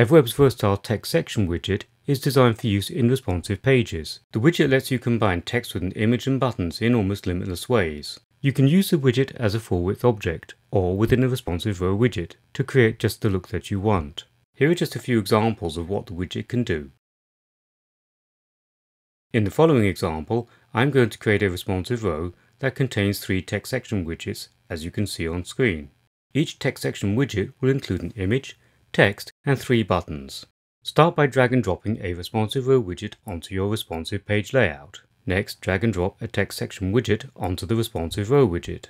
EvWeb's versatile text section widget is designed for use in responsive pages. The widget lets you combine text with an image and buttons in almost limitless ways. You can use the widget as a full-width object, or within a responsive row widget, to create just the look that you want. Here are just a few examples of what the widget can do. In the following example, I'm going to create a responsive row that contains 3 text section widgets, as you can see on screen. Each text section widget will include an image, text, and 3 buttons. Start by drag and dropping a responsive row widget onto your responsive page layout. Next, drag and drop a text section widget onto the responsive row widget.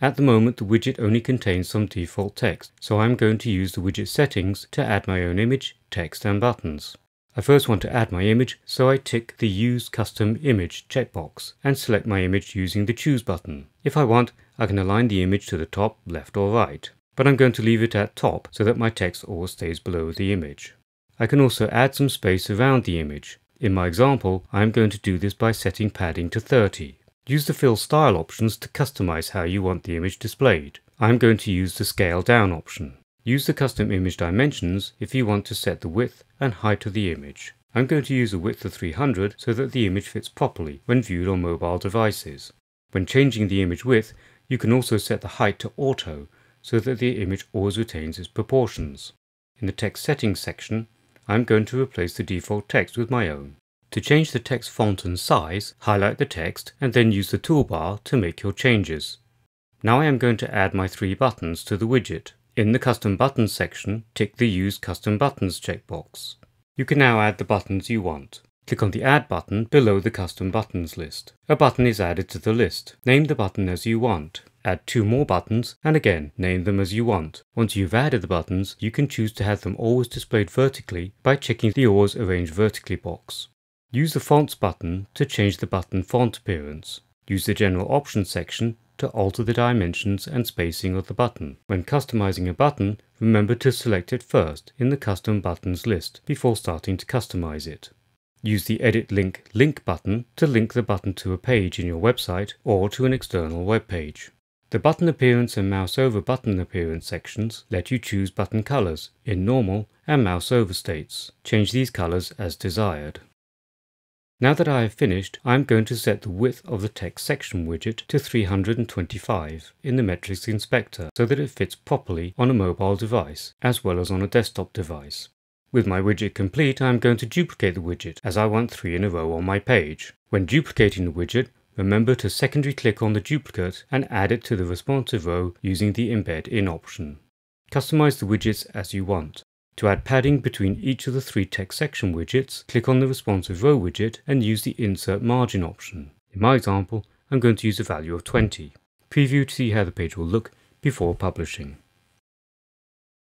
At the moment, the widget only contains some default text, so I'm going to use the widget settings to add my own image, text, and buttons. I first want to add my image, so I tick the Use Custom Image checkbox and select my image using the Choose button. If I want, I can align the image to the top, left or right, but I'm going to leave it at top so that my text always stays below the image. I can also add some space around the image. In my example, I am going to do this by setting padding to 30. Use the Fill Style options to customize how you want the image displayed. I am going to use the Scale Down option. Use the custom image dimensions if you want to set the width and height of the image. I'm going to use a width of 300 so that the image fits properly when viewed on mobile devices. When changing the image width, you can also set the height to auto so that the image always retains its proportions. In the text settings section, I'm going to replace the default text with my own. To change the text font and size, highlight the text and then use the toolbar to make your changes. Now I am going to add my 3 buttons to the widget. In the Custom Buttons section, tick the Use Custom Buttons checkbox. You can now add the buttons you want. Click on the Add button below the Custom Buttons list. A button is added to the list. Name the button as you want. Add 2 more buttons and again name them as you want. Once you've added the buttons, you can choose to have them always displayed vertically by checking the Always Arrange Vertically box. Use the Fonts button to change the button font appearance. Use the General Options section to alter the dimensions and spacing of the button. When customizing a button, remember to select it first in the Custom Buttons list before starting to customize it. Use the Edit Link Link button to link the button to a page in your website or to an external web page. The Button Appearance and Mouse Over Button Appearance sections let you choose button colors in normal and mouse over states. Change these colors as desired. Now that I have finished, I am going to set the width of the text section widget to 325 in the Metrics Inspector so that it fits properly on a mobile device as well as on a desktop device. With my widget complete, I am going to duplicate the widget as I want 3 in a row on my page. When duplicating the widget, remember to secondary click on the duplicate and add it to the responsive row using the Embed In option. Customize the widgets as you want. To add padding between each of the 3 text section widgets, click on the responsive row widget and use the Insert Margin option. In my example, I'm going to use a value of 20. Preview to see how the page will look before publishing.